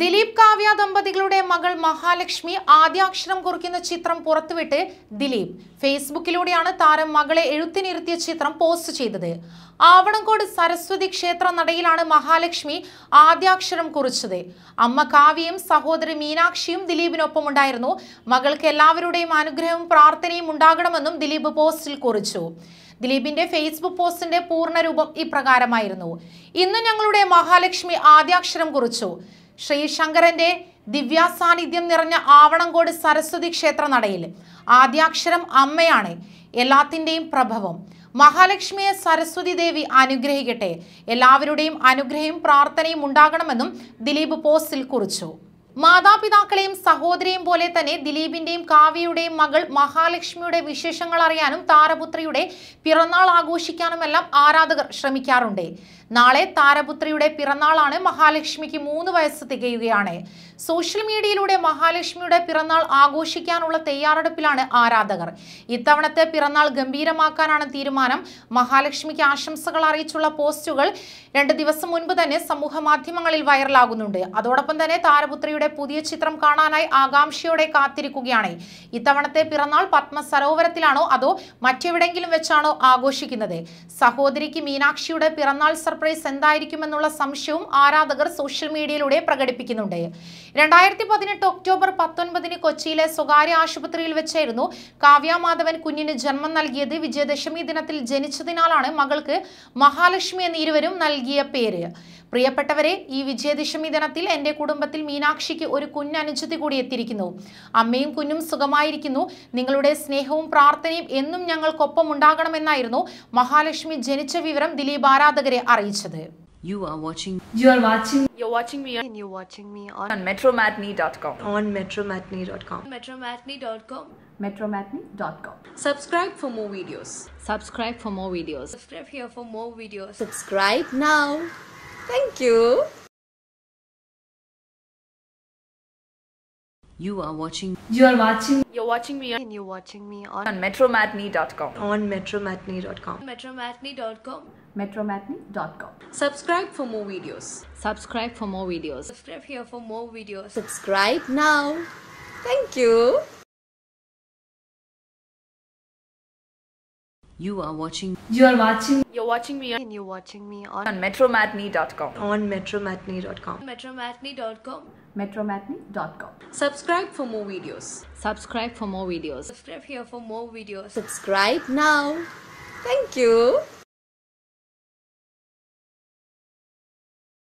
ദിലീപ് കാവ്യ ദമ്പതികളുടെ മകൾ മഹാലക്ഷ്മി ആദ്യാക്ഷരം കുറിക്കുന്ന ചിത്രം പുറത്തുവിട്ട് ദിലീപ് ഫേസ്ബുക്കിലൂടെയാണ് താരം മകളെ എഴുത്തിനിരുത്തിയ ചിത്രം പോസ്റ്റ് ചെയ്തത്. ആവണങ്കോട് സരസ്വതി ക്ഷേത്ര നടയിലാണ് മഹാലക്ഷ്മി ആദ്യാക്ഷരം കുറിച്ചത്. അമ്മ കാവ്യയും സഹോദരി മീനാക്ഷിയും ദിലീപിനൊപ്പമുണ്ടായിരുന്നു. മകൾക്ക് എല്ലാവരുടെയും അനുഗ്രഹവും പ്രാർത്ഥനയും ഉണ്ടാകണമെന്നും ദിലീപ് പോസ്റ്റിൽ കുറിച്ചു. ദിലീപിന്റെ ഫേസ്ബുക്ക് പോസ്റ്റിന്റെ പൂർണ്ണരൂപം ഇപ്രകാരമായിരുന്നു: ഇന്ന് ഞങ്ങളുടെ മഹാലക്ഷ്മി ആദ്യാക്ഷരം കുറിച്ചു. ശ്രീ ശങ്കരന്റെ ദിവ്യാസാന്നിധ്യം നിറഞ്ഞ ആവണങ്കോട് സരസ്വതി ക്ഷേത്ര നടയിൽ. ആദ്യാക്ഷരം അമ്മയാണ്, എല്ലാത്തിൻ്റെയും പ്രഭവം. മഹാലക്ഷ്മിയെ സരസ്വതി ദേവി അനുഗ്രഹിക്കട്ടെ. എല്ലാവരുടെയും അനുഗ്രഹവും പ്രാർത്ഥനയും ഉണ്ടാകണമെന്നും ദിലീപ് പോസ്റ്റിൽ കുറിച്ചു. മാതാപിതാക്കളെയും സഹോദരിയും പോലെ തന്നെ ദിലീപിന്റെയും കാവ്യയുടെയും മകൾ മഹാലക്ഷ്മിയുടെ വിശേഷങ്ങൾ അറിയാനും താരപുത്രിയുടെ പിറന്നാൾ ആഘോഷിക്കാനുമെല്ലാം ആരാധകർ ശ്രമിക്കാറുണ്ട്. നാളെ താരപുത്രിയുടെ പിറന്നാളാണ്. മഹാലക്ഷ്മിക്ക് 3 വയസ്സ് തികയുകയാണ്. സോഷ്യൽ മീഡിയയിലൂടെ മഹാലക്ഷ്മിയുടെ പിറന്നാൾ ആഘോഷിക്കാനുള്ള തയ്യാറെടുപ്പിലാണ് ആരാധകർ. ഇത്തവണത്തെ പിറന്നാൾ ഗംഭീരമാക്കാനാണ് തീരുമാനം. മഹാലക്ഷ്മിക്ക് ആശംസകൾ അറിയിച്ചുള്ള പോസ്റ്റുകൾ 2 ദിവസം മുൻപ് തന്നെ സമൂഹ മാധ്യമങ്ങളിൽ വൈറലാകുന്നുണ്ട്. അതോടൊപ്പം തന്നെ താരപുത്രിയുടെ പുതിയ ചിത്രം കാണാനായി ആകാംക്ഷയോടെ കാത്തിരിക്കുകയാണ്. ഇത്തവണത്തെ പിറന്നാൾ പത്മ സരോവരത്തിലാണോ അതോ മറ്റെവിടെയെങ്കിലും വെച്ചാണോ ആഘോഷിക്കുന്നത്? സഹോദരിക്ക് മീനാക്ഷിയുടെ പിറന്നാൾ സർപ്രൈസ് എന്തായിരിക്കുമെന്നുള്ള സംശയവും ആരാധകർ സോഷ്യൽ മീഡിയയിലൂടെ പ്രകടിപ്പിക്കുന്നുണ്ട്. 2018 ഒക്ടോബർ 19 കൊച്ചിയിലെ സ്വകാര്യ ആശുപത്രിയിൽ വെച്ചായിരുന്നു കാവ്യ മാധവൻ കുഞ്ഞിന് ജന്മം നൽകിയത്. വിജയദശമി ദിനത്തിൽ ജനിച്ചതിനാലാണ് മകൾക്ക് മഹാലക്ഷ്മി എന്ന ഇരുവരും നൽകിയ പേര്. പ്രിയപ്പെട്ടവരെ, ഈ വിജയദശമി ദിനത്തിൽ എൻ്റെ കുടുംബത്തിൽ മീനാക്ഷിക്ക് ഒരു കുഞ്ഞനുജത്തി കൂടി എത്തിയിരിക്കുന്നു. അമ്മയും കുഞ്ഞും സുഖമായിരിക്കുന്നു. നിങ്ങളുടെ സ്നേഹവും പ്രാർത്ഥനയും എന്നും ഞങ്ങൾക്കൊപ്പം ഉണ്ടാകണമെന്നായിരുന്നു മഹാലക്ഷ്മി ജനിച്ച വിവരം ദിലീപ് ആരാധകരെ അറിയിച്ചത്. You are watching me and you're watching me on metromatney.com. On metromatney.com. metromatney.com. metromatney.com. Subscribe for more videos. Subscribe here for more videos. Subscribe now. Thank you. You are watching me and you're watching me on metromatney.com. On metromatney.com. metromatney.com. metromatney.com. Subscribe for more videos. Subscribe here for more videos. Subscribe now. Thank you. You are watching me and you're watching me on metromatney.com. On metromatney.com. metromatney.com. metromatney.com. Subscribe for more videos. Subscribe here for more videos. Subscribe now. Thank you.